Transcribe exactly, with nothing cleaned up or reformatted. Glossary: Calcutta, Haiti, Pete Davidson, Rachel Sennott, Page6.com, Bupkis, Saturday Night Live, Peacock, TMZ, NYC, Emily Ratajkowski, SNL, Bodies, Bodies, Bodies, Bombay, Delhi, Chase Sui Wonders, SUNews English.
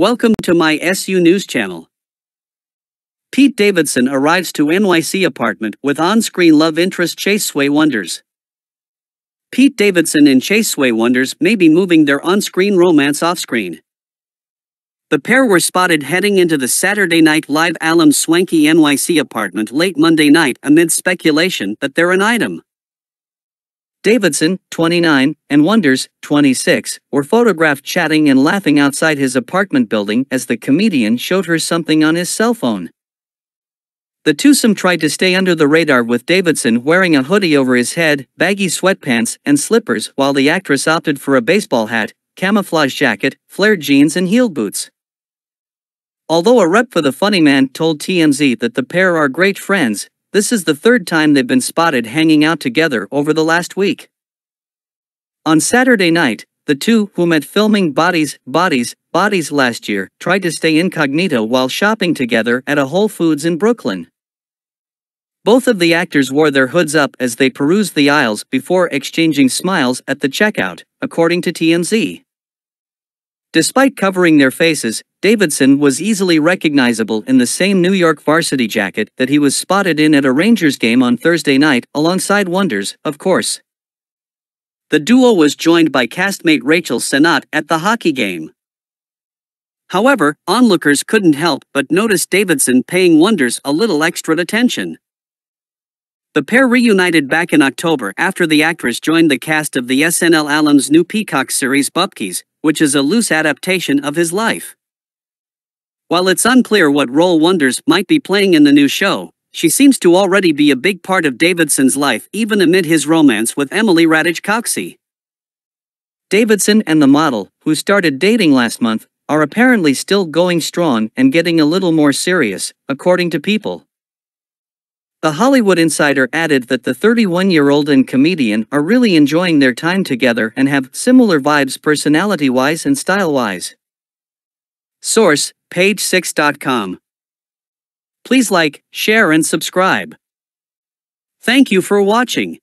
Welcome to my S U News Channel. Pete Davidson arrives to N Y C apartment with on-screen love interest Chase Sui Wonders. Pete Davidson and Chase Sui Wonders may be moving their on-screen romance off-screen. The pair were spotted heading into the Saturday Night Live alum's swanky N Y C apartment late Monday night amid speculation that they're an item. Davidson, twenty-nine, and Wonders, twenty-six, were photographed chatting and laughing outside his apartment building as the comedian showed her something on his cell phone. The twosome tried to stay under the radar, with Davidson wearing a hoodie over his head, baggy sweatpants, and slippers, while the actress opted for a baseball hat, camouflage jacket, flared jeans, and heel boots. Although a rep for the funny man told T M Z that the pair are great friends, this is the third time they've been spotted hanging out together over the last week. On Saturday night, the two, who met filming Bodies, Bodies, Bodies last year, tried to stay incognito while shopping together at a Whole Foods in Brooklyn. Both of the actors wore their hoods up as they perused the aisles before exchanging smiles at the checkout, according to T M Z. Despite covering their faces, Davidson was easily recognizable in the same New York varsity jacket that he was spotted in at a Rangers game on Thursday night, alongside Wonders, of course. The duo was joined by castmate Rachel Sennott at the hockey game. However, onlookers couldn't help but notice Davidson paying Wonders a little extra attention. The pair reunited back in October after the actress joined the cast of the S N L alum's new Peacock series Bupkis, which is a loose adaptation of his life. While it's unclear what role Wonders might be playing in the new show, she seems to already be a big part of Davidson's life, even amid his romance with Emily Ratajkowski. Davidson and the model, who started dating last month, are apparently still going strong and getting a little more serious, according to People. The Hollywood Insider added that the thirty-one-year-old and comedian are really enjoying their time together and have similar vibes personality-wise and style-wise. Source: Page six dot com. Please like, share, and subscribe. Thank you for watching.